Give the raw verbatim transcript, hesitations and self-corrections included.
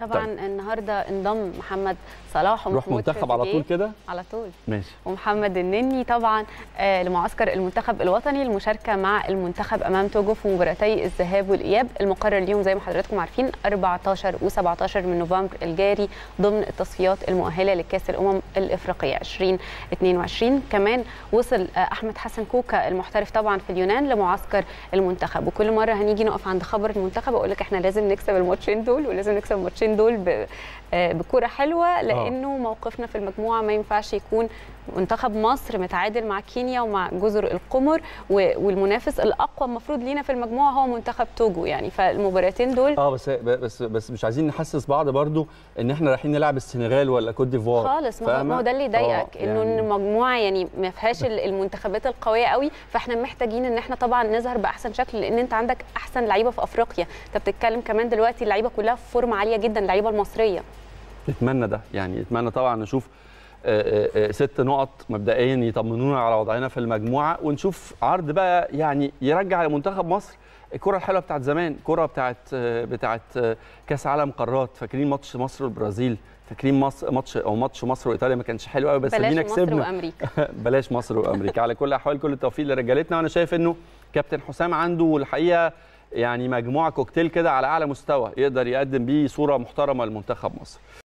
طبعا. طيب. النهارده انضم محمد صلاح نروح منتخب على طول كده على طول ماشي. ومحمد النني طبعا آه لمعسكر المنتخب الوطني للمشاركه مع المنتخب امام توجو في مباراتي الذهاب والاياب المقرر اليوم زي ما حضراتكم عارفين أربعتاشر وسبعتاشر من نوفمبر الجاري ضمن التصفيات المؤهله لكاس الامم الافريقيه ألفين واثنين وعشرين. كمان وصل آه احمد حسن كوكا المحترف طبعا في اليونان لمعسكر المنتخب، وكل مره هنيجي نقف عند خبر المنتخب اقول لك احنا لازم نكسب الماتشين دول ولازم نكسب الماتشين دول بكرة حلوة، لأنه موقفنا في المجموعة ما ينفعش يكون منتخب مصر متعادل مع كينيا ومع جزر القمر، والمنافس الأقوى المفروض لينا في المجموعة هو منتخب توجو يعني. فالمباراتين دول اه بس بس بس مش عايزين نحسس بعض برضو ان احنا رايحين نلعب السنغال ولا كوت ديفوار خالص. ما هو ده اللي يضايقك انه يعني المجموعة يعني ما فيهاش المنتخبات القوية قوي، فاحنا محتاجين ان احنا طبعا نظهر بأحسن شكل لأن انت عندك أحسن لعيبة في أفريقيا، انت بتتكلم كمان دلوقتي اللعيبة كلها في فورمة عالية جدا اللعيبه المصريه. نتمنى ده يعني، نتمنى طبعا نشوف آآ آآ ست نقط مبدئيا يطمنونا على وضعنا في المجموعه، ونشوف عرض بقى يعني يرجع لمنتخب مصر الكره الحلوه بتاعت زمان، الكره بتاعت بتاعت كاس عالم قارات. فاكرين ماتش مصر والبرازيل؟ فاكرين مصر ماتش او ماتش مصر وايطاليا ما كانش حلو قوي بس مين كسبنا؟ بلاش مصر وامريكا بلاش مصر وامريكا. على كل الاحوال كل التوفيق لرجالتنا، وانا شايف انه كابتن حسام عنده الحقيقه يعني مجموعة كوكتيل كده على أعلى مستوى يقدر يقدم بيه صورة محترمة لمنتخب مصر.